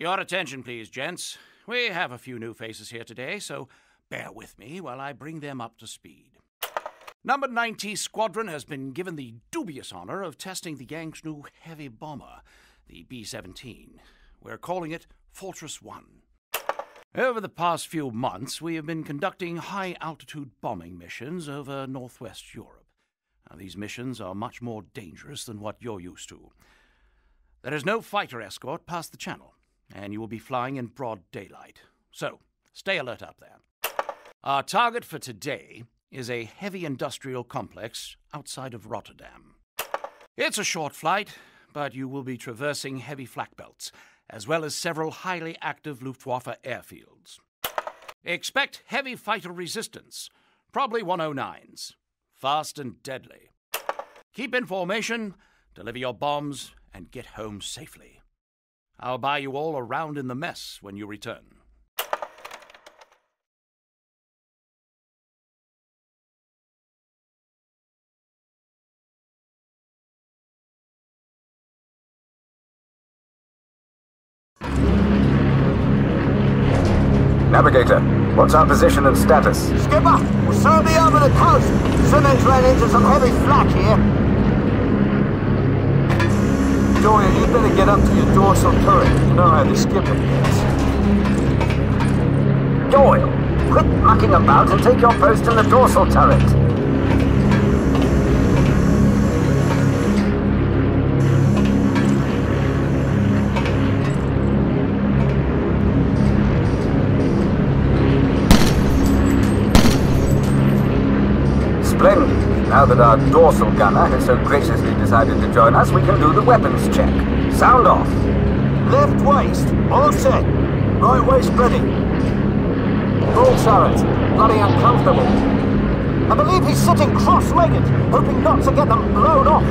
Your attention, please, gents. We have a few new faces here today, so bear with me while I bring them up to speed. Number 90 Squadron has been given the dubious honor of testing the Yang's new heavy bomber, the B-17. We're calling it Fortress One. Over the past few months, we have been conducting high-altitude bombing missions over Northwest Europe. Now, these missions are much more dangerous than what you're used to. There is no fighter escort past the channel, and you will be flying in broad daylight. So, stay alert up there. Our target for today is a heavy industrial complex outside of Rotterdam. It's a short flight, but you will be traversing heavy flak belts, as well as several highly active Luftwaffe airfields. Expect heavy fighter resistance, probably 109s, fast and deadly. Keep in formation, deliver your bombs, and get home safely. I'll buy you all a round in the mess when you return. Navigator, what's our position and status? Skipper, we're certainly over the coast. Simmons ran into some heavy flak here. Doria, you better get up to your dorsal turret. You know how the skipper is. Doyle, quit mucking about and take your post in the dorsal turret. Now that our dorsal gunner has so graciously decided to join us, we can do the weapons check. Sound off. Left waist, all set. Right waist ready. Full turret, bloody uncomfortable. I believe he's sitting cross-legged, hoping not to get them blown off.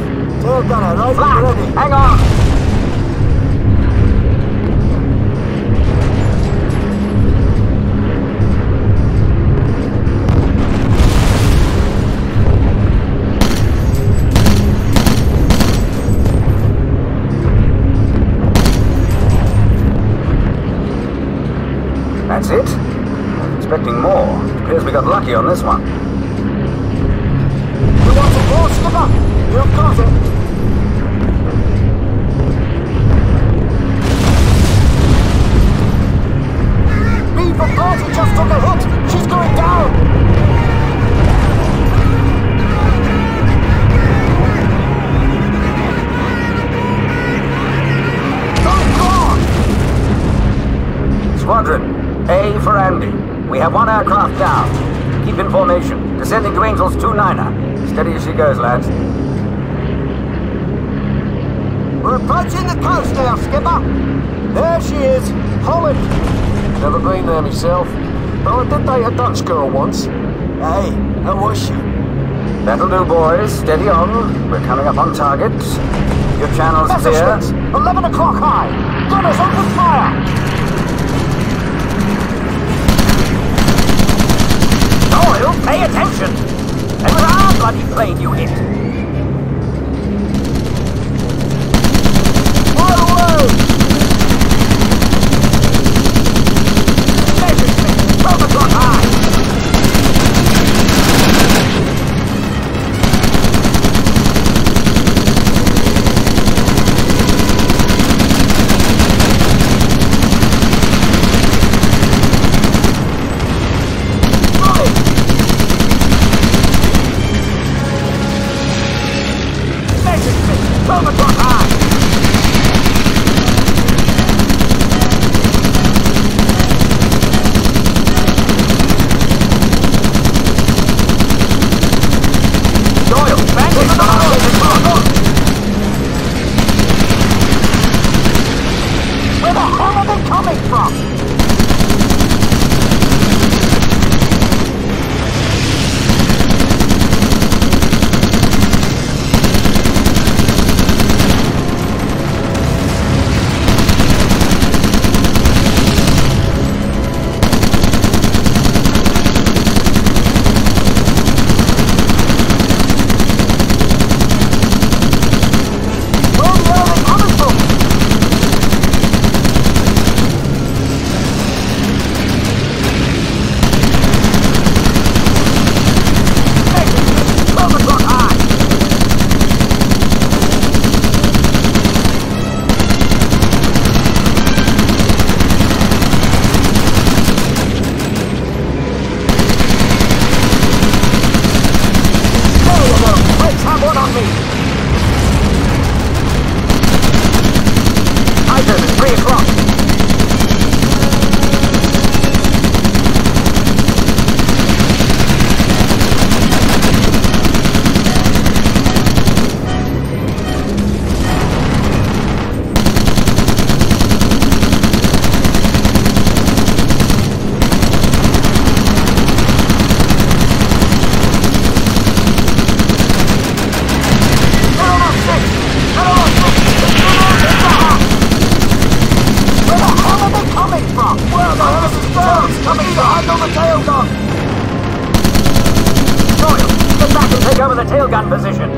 Tail gunner, right flag ready. Hang on! That's it. Expecting more. Appears we got lucky on this one. We want some more, Skipper! You've got it! B for Bertie just took a hit! She's going down! Oh God! Squadron! A for Andy. We have one aircraft down. Keep in formation. Descending to Angel's Two Niner. Steady as she goes, lads. We're approaching the coast now, Skipper. There she is, Holland. Never been there myself. Oh, I did date a Dutch girl once. Hey, how was she? That'll do, boys. Steady on. We're coming up on target. Your channel's clear. 11 o'clock high. Gunners open fire. Doyle, pay attention! It was our bloody plane you hit! Whoa, whoa! Measure Smith, 12 o'clock high! Cover the tail gun position.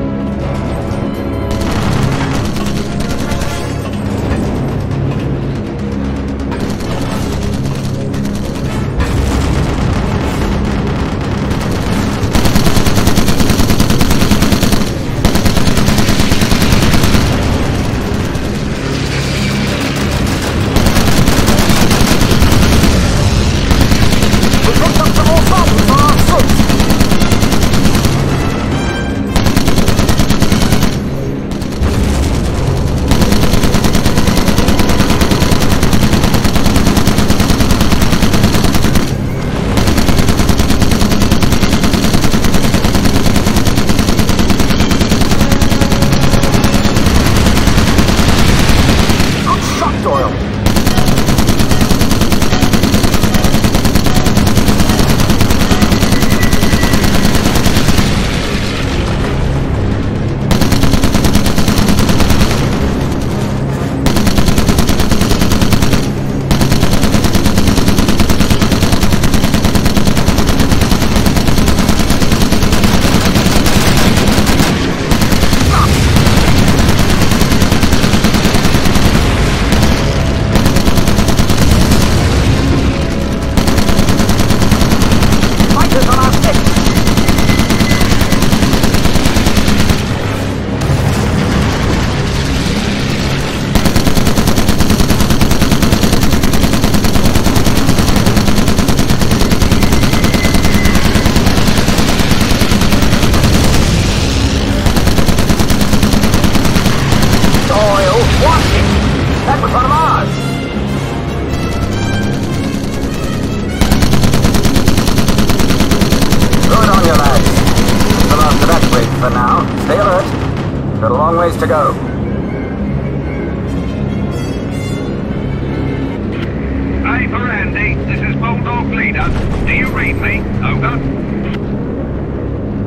A for Andy, this is Bulldog leader. Do you read me? Over.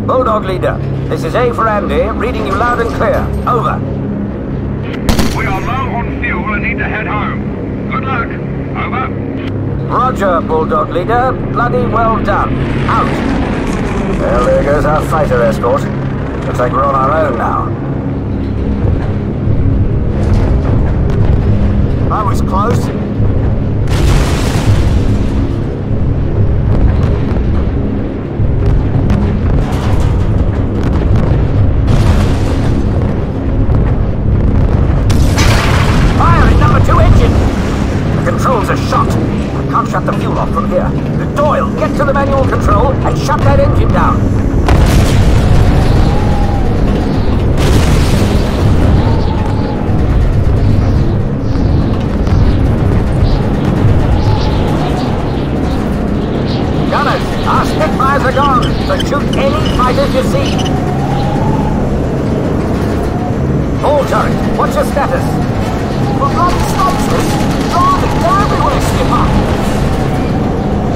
Bulldog leader, this is A for Andy, reading you loud and clear. Over. We are low on fuel and need to head home. Good luck. Over. Roger, Bulldog leader. Bloody well done. Out. Well, there goes our fighter escort. Looks like we're on our own now. I was close. Fire in number two engine! The controls are shot. I can't shut the fuel off from here. Doyle, get to the manual control and shut that engine down. So shoot any fighters you see. All turret, what's your status? Well, bloody stops this. Driving everywhere, skipper.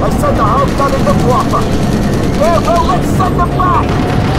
I sent the whole bloody Luftwaffe. Yeah, well, let's send them back.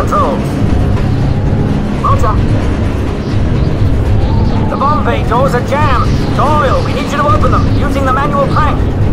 controls. Roger. The bomb bay doors are jammed. Doyle, we need you to open them using the manual crank.